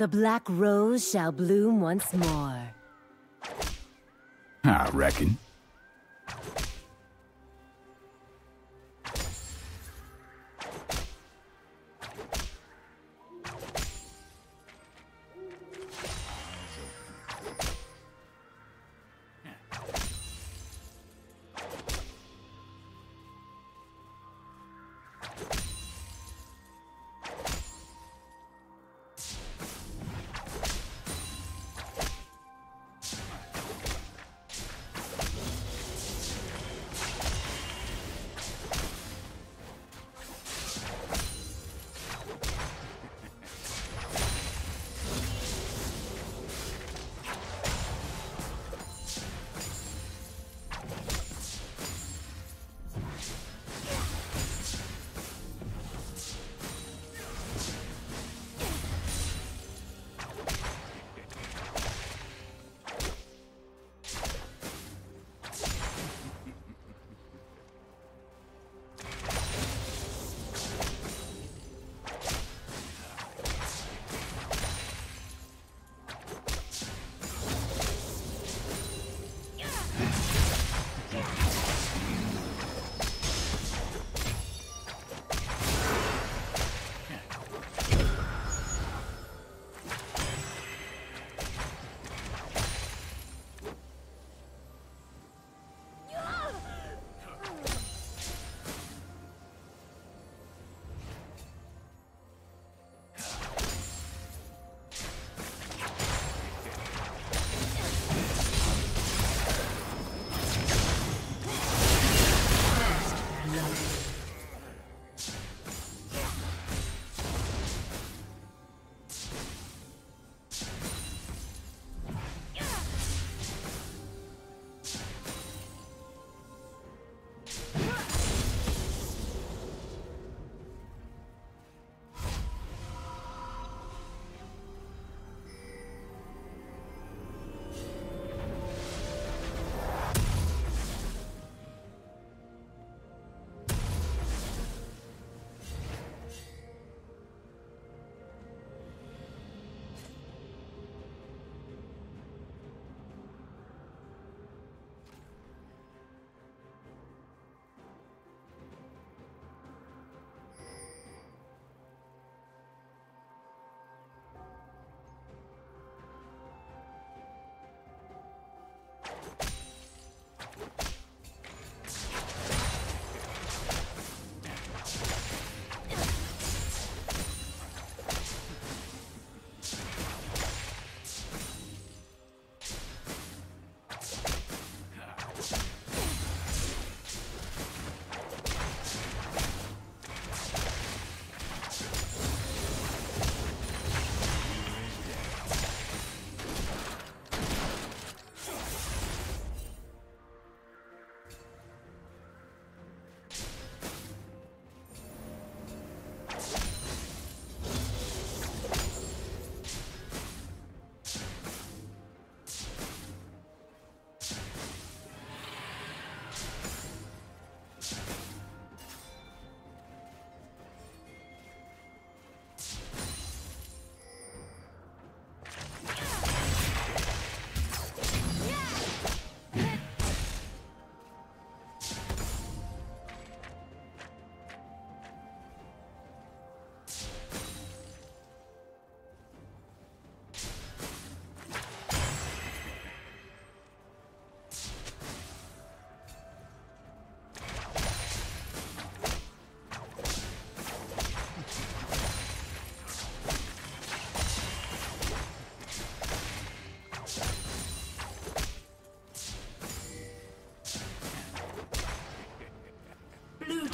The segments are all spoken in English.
The black rose shall bloom once more. I reckon.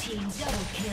Double kill.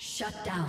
Shut down.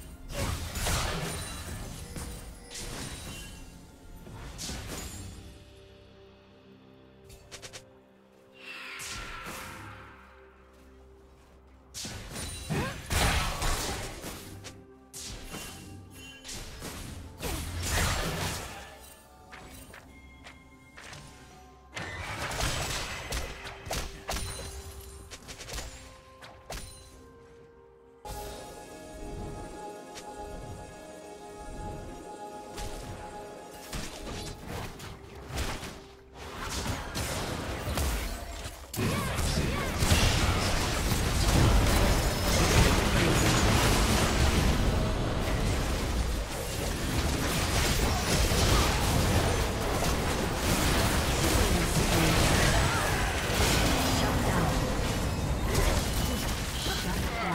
Blue team's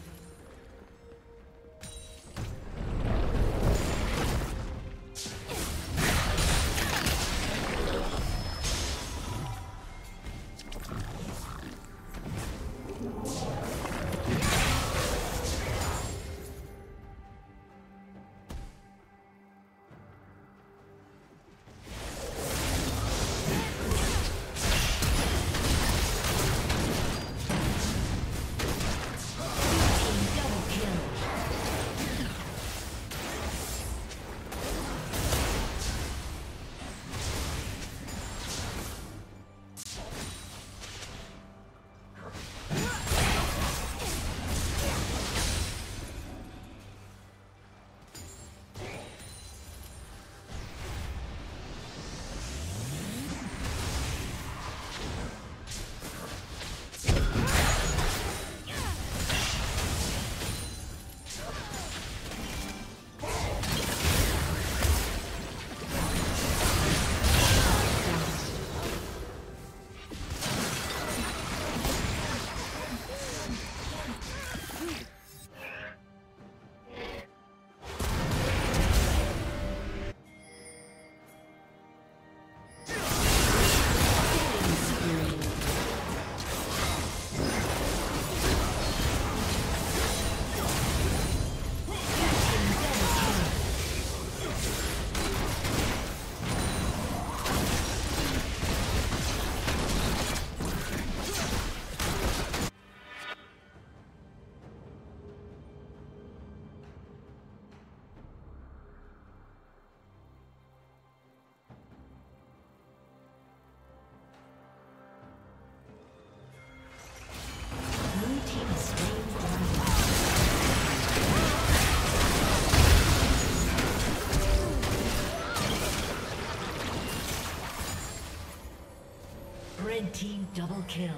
Double kill.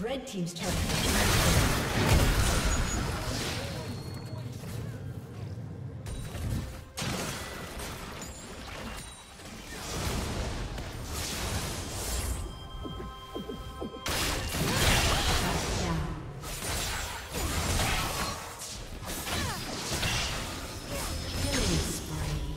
Red team's turret has been shut down. Killing spree.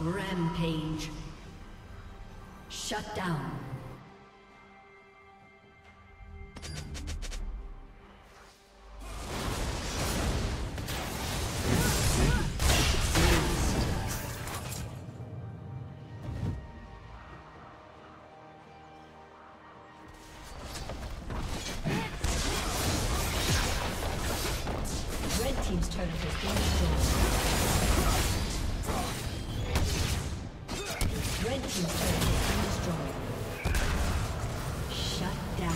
Rampage. Shut down. Red team's turret has been destroyed. Red team's turret has been destroyed. Shut down.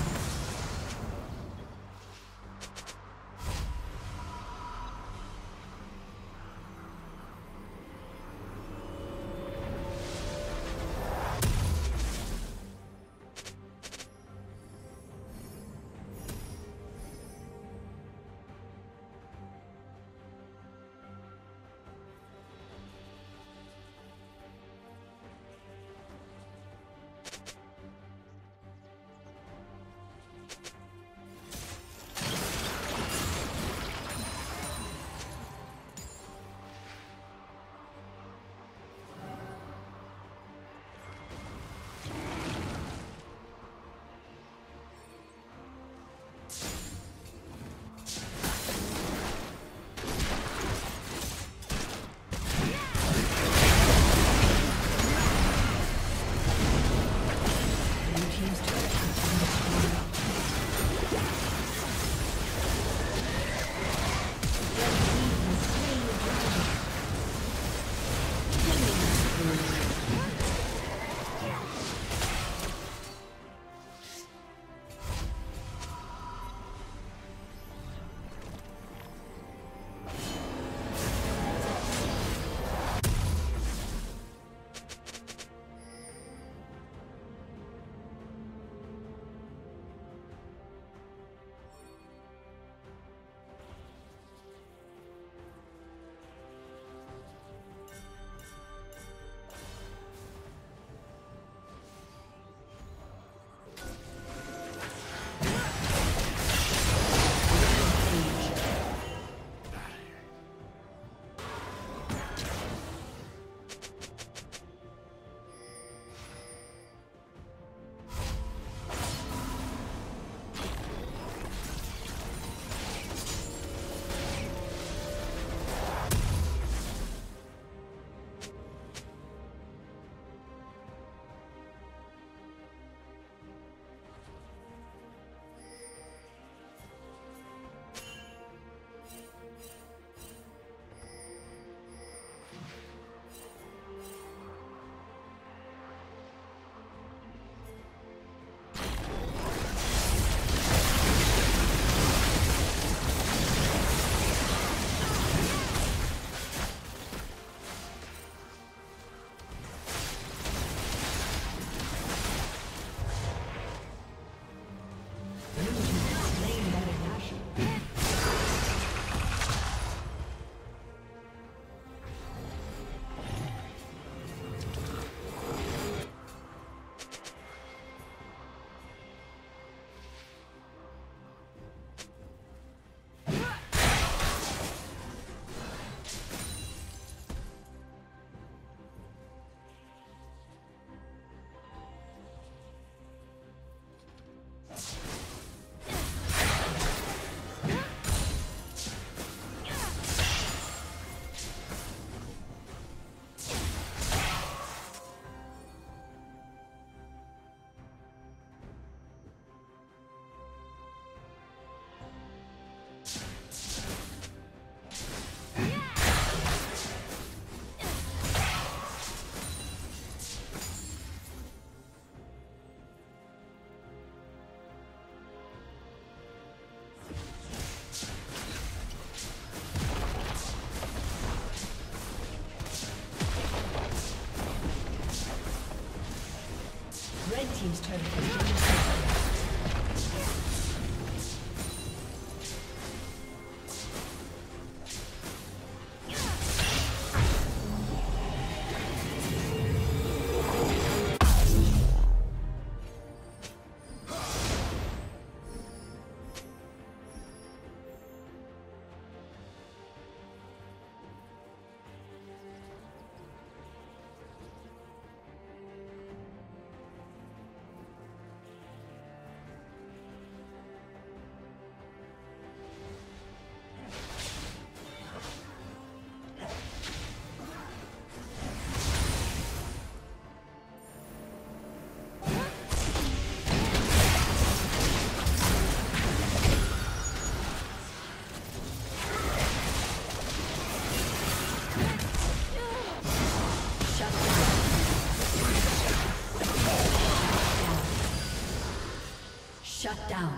Shut down.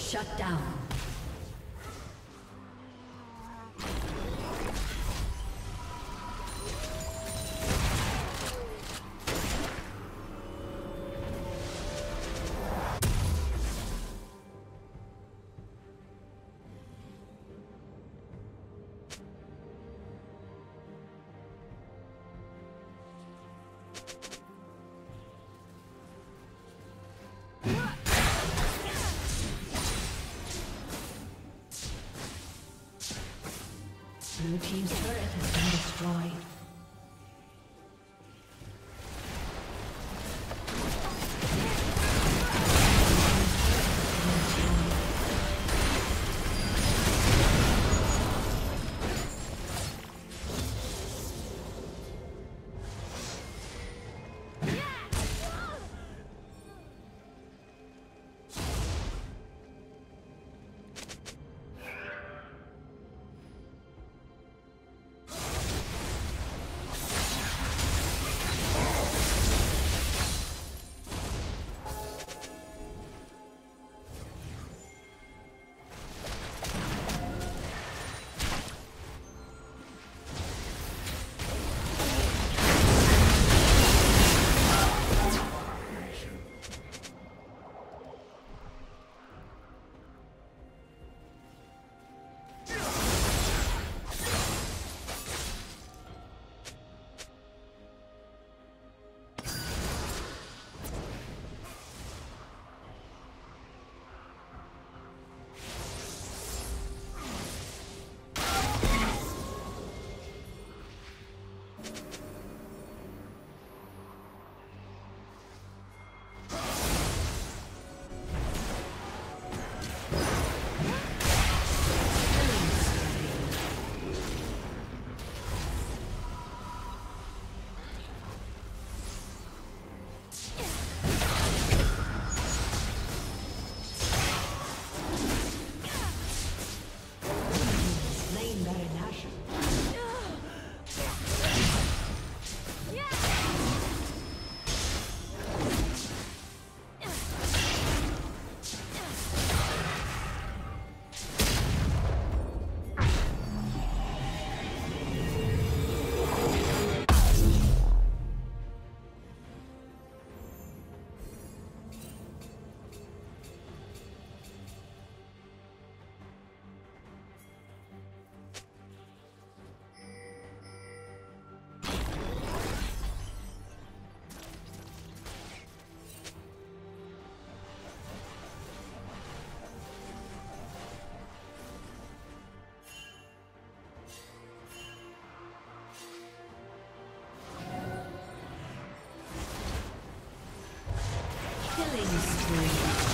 Shut down. Blue team's turret has been destroyed. killing spree.